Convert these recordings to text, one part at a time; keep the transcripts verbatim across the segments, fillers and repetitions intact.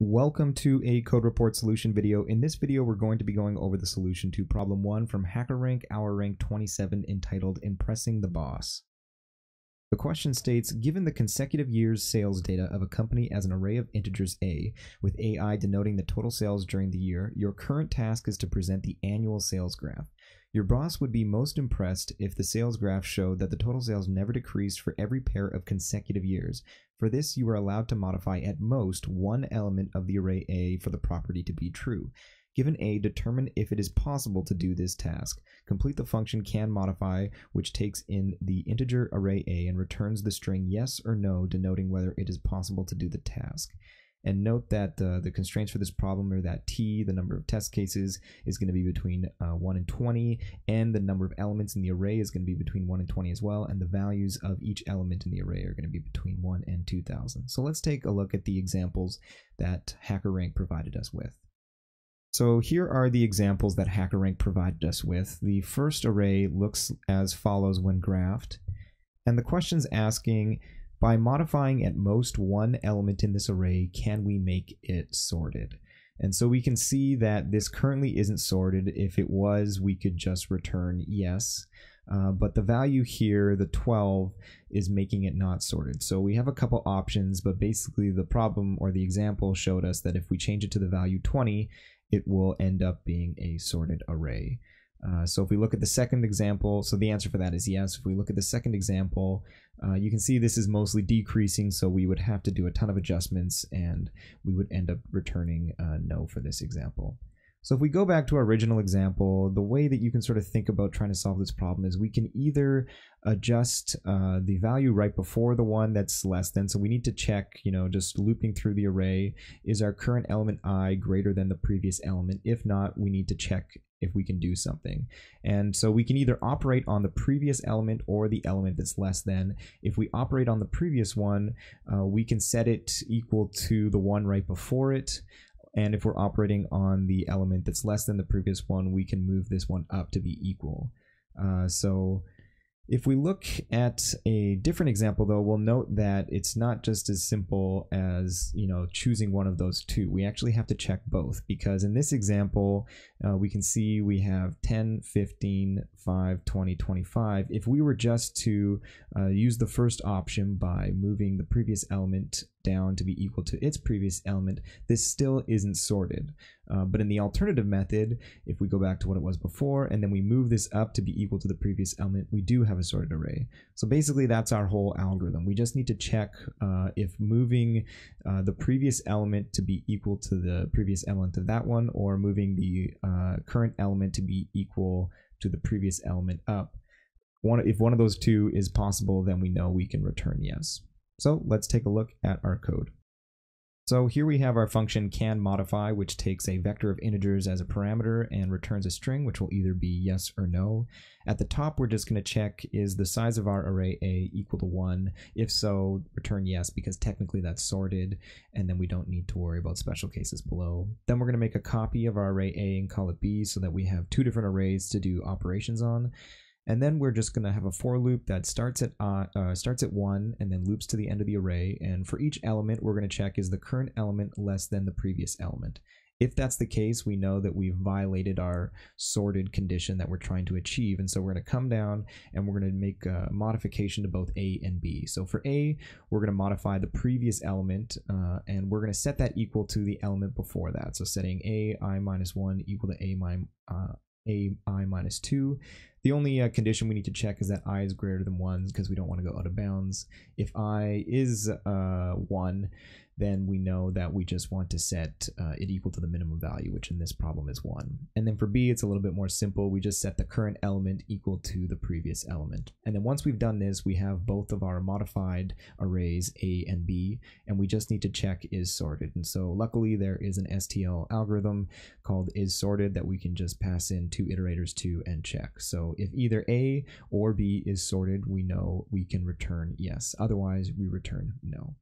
Welcome to a code report solution video. In this video, we're going to be going over the solution to problem one from HackerRank, HourRank twenty-seven, entitled Impressing the Boss. The question states, given the consecutive year's sales data of a company as an array of integers A, with A I denoting the total sales during the year, your current task is to present the annual sales graph. Your boss would be most impressed if the sales graph showed that the total sales never decreased for every pair of consecutive years. For this, you are allowed to modify at most one element of the array A for the property to be true. Given A, determine if it is possible to do this task. Complete the function can modify, which takes in the integer array A and returns the string yes or no, denoting whether it is possible to do the task. And note that uh, the constraints for this problem are that T, the number of test cases, is going to be between uh, one and twenty, and the number of elements in the array is going to be between one and twenty as well, and the values of each element in the array are going to be between one and two thousand. So let's take a look at the examples that HackerRank provided us with. So here are the examples that HackerRank provided us with. The first array looks as follows when graphed, and the question's asking, by modifying at most one element in this array, can we make it sorted? And so we can see that this currently isn't sorted. If it was, we could just return yes. Uh, but the value here, the twelve, is making it not sorted. So we have a couple options, but basically the problem or the example showed us that if we change it to the value twenty, it will end up being a sorted array. Uh, so if we look at the second example, so the answer for that is yes. If we look at the second example, uh, you can see this is mostly decreasing, so we would have to do a ton of adjustments and we would end up returning uh, no for this example. So if we go back to our original example, the way that you can sort of think about trying to solve this problem is we can either adjust uh, the value right before the one that's less than. So we need to check, you know, just looping through the array, is our current element I greater than the previous element? If not, we need to check if we can do something. And so we can either operate on the previous element or the element that's less than. If we operate on the previous one, uh, we can set it equal to the one right before it. And if we're operating on the element that's less than the previous one, we can move this one up to be equal. Uh, so if we look at a different example, though, we'll note that it's not just as simple as, you know, choosing one of those two. We actually have to check both, because in this example, uh, we can see we have ten, fifteen, five, twenty, twenty-five. If we were just to uh, use the first option by moving the previous element down to be equal to its previous element, this still isn't sorted. Uh, but in the alternative method, if we go back to what it was before, and then we move this up to be equal to the previous element, we do have a sorted array. So basically that's our whole algorithm. We just need to check uh, if moving uh, the previous element to be equal to the previous element of that one, or moving the uh, current element to be equal to the previous element up. One, if one of those two is possible, then we know we can return yes. So let's take a look at our code. So here we have our function can modify, which takes a vector of integers as a parameter and returns a string, which will either be yes or no. At the top, we're just going to check, is the size of our array A equal to one? If so, return yes, because technically that's sorted, and then we don't need to worry about special cases below. Then we're going to make a copy of our array A and call it B so that we have two different arrays to do operations on. And then we're just going to have a for loop that starts at uh, uh, starts at one and then loops to the end of the array. And for each element, we're going to check, is the current element less than the previous element? If that's the case, we know that we've violated our sorted condition that we're trying to achieve. And so we're going to come down and we're going to make a modification to both A and B. So for A, we're going to modify the previous element uh, and we're going to set that equal to the element before that. So setting A I minus one equal to A minus uh, A I minus two. The only uh, condition we need to check is that I is greater than one, because we don't want to go out of bounds. If I is uh, one, then we know that we just want to set uh, it equal to the minimum value, which in this problem is one. And then for B, it's a little bit more simple. We just set the current element equal to the previous element. And then once we've done this, we have both of our modified arrays A and B, and we just need to check is sorted. And so luckily there is an S T L algorithm called is sorted that we can just pass in two iterators to and check. So if either A or B is sorted, we know we can return yes. Otherwise, we return no.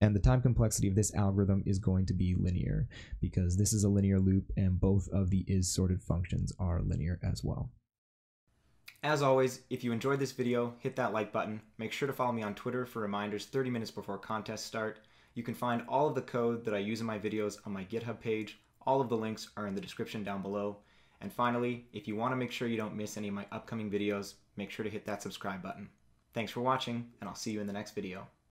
And the time complexity of this algorithm is going to be linear, because this is a linear loop and both of the is sorted functions are linear as well. As always, if you enjoyed this video, hit that like button. Make sure to follow me on Twitter for reminders thirty minutes before contests start. You can find all of the code that I use in my videos on my GitHub page. All of the links are in the description down below. And finally, if you want to make sure you don't miss any of my upcoming videos, make sure to hit that subscribe button. Thanks for watching, and I'll see you in the next video.